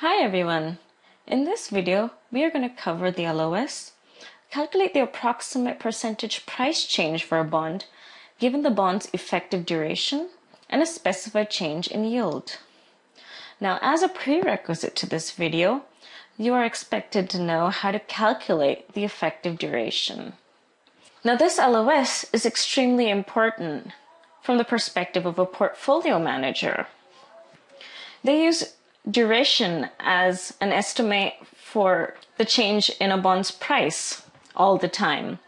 Hi everyone! In this video, we are going to cover the LOS, calculate the approximate percentage price change for a bond given the bond's effective duration and a specified change in yield. Now, as a prerequisite to this video, you are expected to know how to calculate the effective duration. Now, this LOS is extremely important from the perspective of a portfolio manager. They use duration as an estimate for the change in a bond's price all the time.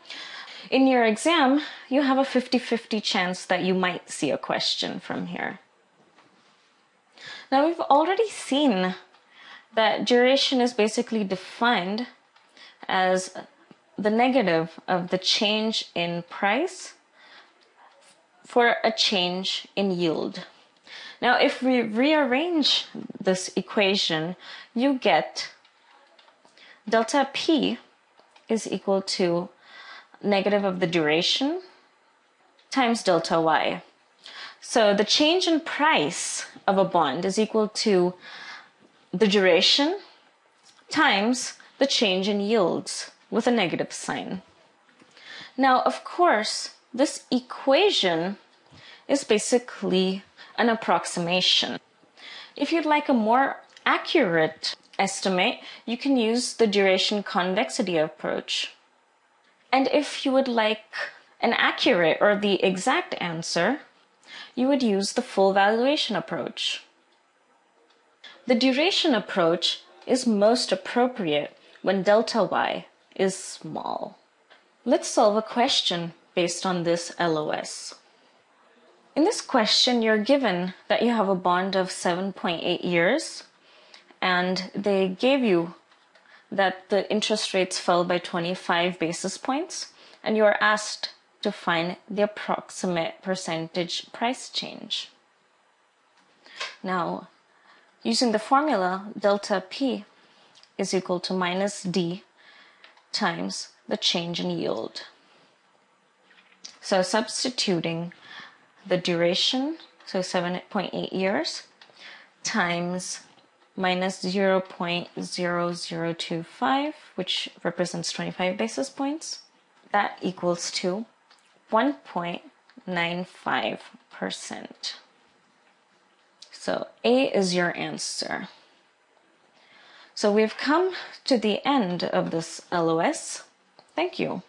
In your exam, you have a 50-50 chance that you might see a question from here. Now, we've already seen that duration is basically defined as the negative of the change in price for a change in yield. Now, if we rearrange this equation, you get delta P is equal to negative of the duration times delta Y. So the change in price of a bond is equal to the duration times the change in yields with a negative sign. Now, of course, this equation is basically an approximation. If you'd like a more accurate estimate, you can use the duration convexity approach. And if you would like an accurate or the exact answer, you would use the full valuation approach. The duration approach is most appropriate when delta Y is small. Let's solve a question based on this LOS. In this question, you're given that you have a bond of 7.8 years, and they gave you that the interest rates fell by 25 basis points, and you are asked to find the approximate percentage price change. Now, using the formula, delta P is equal to minus D times the change in yield. So substituting the duration, so 7.8 years, times minus 0.0025, which represents 25 basis points, that equals to 1.95%. So A is your answer. So we've come to the end of this LOS. Thank you.